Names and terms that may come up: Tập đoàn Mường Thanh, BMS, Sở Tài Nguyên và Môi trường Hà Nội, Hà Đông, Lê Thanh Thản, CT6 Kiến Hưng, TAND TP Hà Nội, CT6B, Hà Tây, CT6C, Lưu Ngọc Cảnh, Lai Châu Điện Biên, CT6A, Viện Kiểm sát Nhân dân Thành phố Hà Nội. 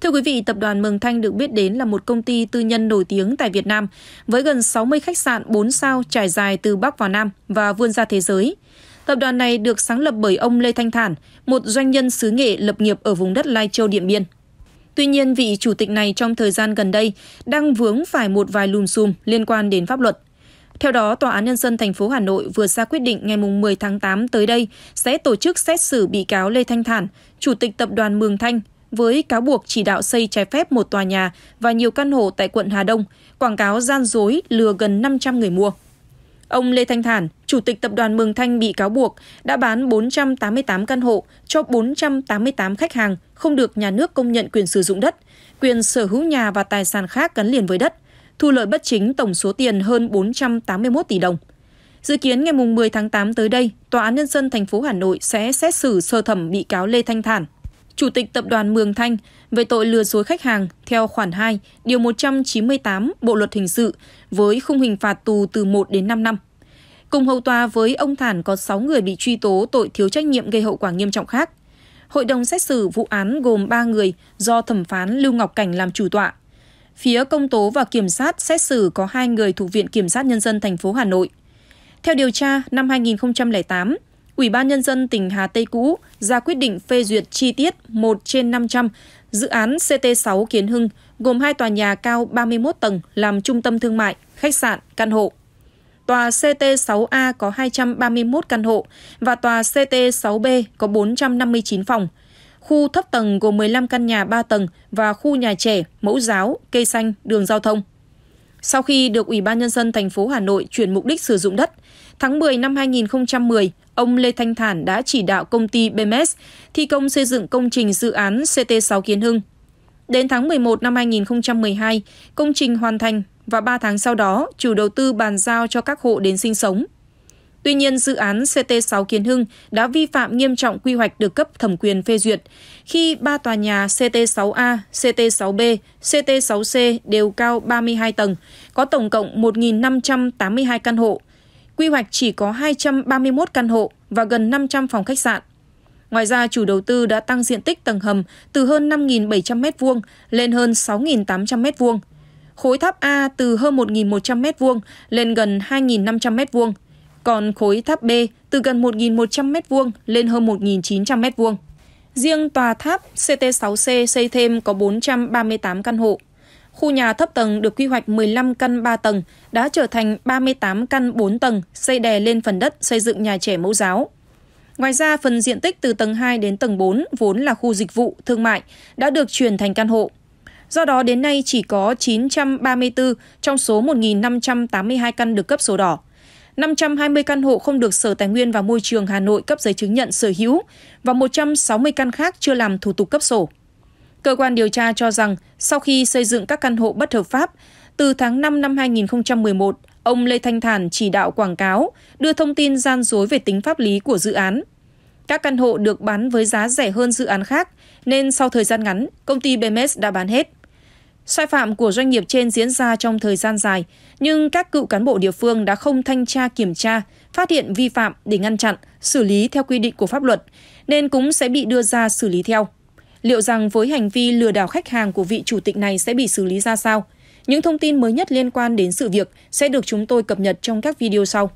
Thưa quý vị, Tập đoàn Mường Thanh được biết đến là một công ty tư nhân nổi tiếng tại Việt Nam, với gần 60 khách sạn 4 sao trải dài từ Bắc vào Nam và vươn ra thế giới. Tập đoàn này được sáng lập bởi ông Lê Thanh Thản, một doanh nhân xứ nghệ lập nghiệp ở vùng đất Lai Châu Điện Biên. Tuy nhiên, vị chủ tịch này trong thời gian gần đây đang vướng phải một vài lùm xùm liên quan đến pháp luật. Theo đó, Tòa án Nhân dân Thành phố Hà Nội vừa ra quyết định ngày 10 tháng 8 tới đây sẽ tổ chức xét xử bị cáo Lê Thanh Thản, chủ tịch Tập đoàn Mường Thanh, với cáo buộc chỉ đạo xây trái phép một tòa nhà và nhiều căn hộ tại quận Hà Đông, quảng cáo gian dối lừa gần 500 người mua. Ông Lê Thanh Thản, chủ tịch Tập đoàn Mường Thanh bị cáo buộc đã bán 488 căn hộ cho 488 khách hàng không được nhà nước công nhận quyền sử dụng đất, quyền sở hữu nhà và tài sản khác gắn liền với đất, thu lợi bất chính tổng số tiền hơn 481 tỷ đồng. Dự kiến ngày 10 tháng 8 tới đây, Tòa án Nhân dân Thành phố Hà Nội sẽ xét xử sơ thẩm bị cáo Lê Thanh Thản, chủ tịch Tập đoàn Mường Thanh về tội lừa dối khách hàng theo khoản 2, điều 198 Bộ luật hình sự với khung hình phạt tù từ 1 đến 5 năm. Cùng hầu tòa với ông Thản có 6 người bị truy tố tội thiếu trách nhiệm gây hậu quả nghiêm trọng khác. Hội đồng xét xử vụ án gồm 3 người do thẩm phán Lưu Ngọc Cảnh làm chủ tọa. Phía công tố và kiểm sát xét xử có 2 người thuộc Viện Kiểm sát Nhân dân Thành phố Hà Nội. Theo điều tra, năm 2008, Ủy ban Nhân dân tỉnh Hà Tây cũ ra quyết định phê duyệt chi tiết 1/500 dự án CT6 Kiến Hưng gồm 2 tòa nhà cao 31 tầng làm trung tâm thương mại, khách sạn, căn hộ. Tòa CT6A có 231 căn hộ và tòa CT6B có 459 phòng. Khu thấp tầng gồm 15 căn nhà 3 tầng và khu nhà trẻ, mẫu giáo, cây xanh, đường giao thông. Sau khi được Ủy ban Nhân dân Thành phố Hà Nội chuyển mục đích sử dụng đất, tháng 10 năm 2010, ông Lê Thanh Thản đã chỉ đạo công ty BMS thi công xây dựng công trình dự án CT6 Kiến Hưng. Đến tháng 11 năm 2012, công trình hoàn thành và 3 tháng sau đó, chủ đầu tư bàn giao cho các hộ đến sinh sống. Tuy nhiên, dự án CT6 Kiến Hưng đã vi phạm nghiêm trọng quy hoạch được cấp thẩm quyền phê duyệt khi 3 tòa nhà CT6A, CT6B, CT6C đều cao 32 tầng, có tổng cộng 1.582 căn hộ. Quy hoạch chỉ có 231 căn hộ và gần 500 phòng khách sạn. Ngoài ra, chủ đầu tư đã tăng diện tích tầng hầm từ hơn 5.700 m2 lên hơn 6.800 m2, khối tháp A từ hơn 1.100 m2 lên gần 2.500 m2, còn khối tháp B từ gần 1.100 m2 lên hơn 1.900 m2. Riêng tòa tháp CT6C xây thêm có 438 căn hộ. Khu nhà thấp tầng được quy hoạch 15 căn 3 tầng đã trở thành 38 căn 4 tầng xây đè lên phần đất xây dựng nhà trẻ mẫu giáo. Ngoài ra, phần diện tích từ tầng 2 đến tầng 4 vốn là khu dịch vụ, thương mại đã được chuyển thành căn hộ. Do đó, đến nay chỉ có 934 trong số 1.582 căn được cấp sổ đỏ. 520 căn hộ không được Sở Tài nguyên và Môi trường Hà Nội cấp giấy chứng nhận sở hữu và 160 căn khác chưa làm thủ tục cấp sổ. Cơ quan điều tra cho rằng, sau khi xây dựng các căn hộ bất hợp pháp, từ tháng 5 năm 2011, ông Lê Thanh Thản chỉ đạo quảng cáo, đưa thông tin gian dối về tính pháp lý của dự án. Các căn hộ được bán với giá rẻ hơn dự án khác, nên sau thời gian ngắn, công ty BMS đã bán hết. Sai phạm của doanh nghiệp trên diễn ra trong thời gian dài, nhưng các cựu cán bộ địa phương đã không thanh tra kiểm tra, phát hiện vi phạm để ngăn chặn, xử lý theo quy định của pháp luật, nên cũng sẽ bị đưa ra xử lý theo. Liệu rằng với hành vi lừa đảo khách hàng của vị chủ tịch này sẽ bị xử lý ra sao? Những thông tin mới nhất liên quan đến sự việc sẽ được chúng tôi cập nhật trong các video sau.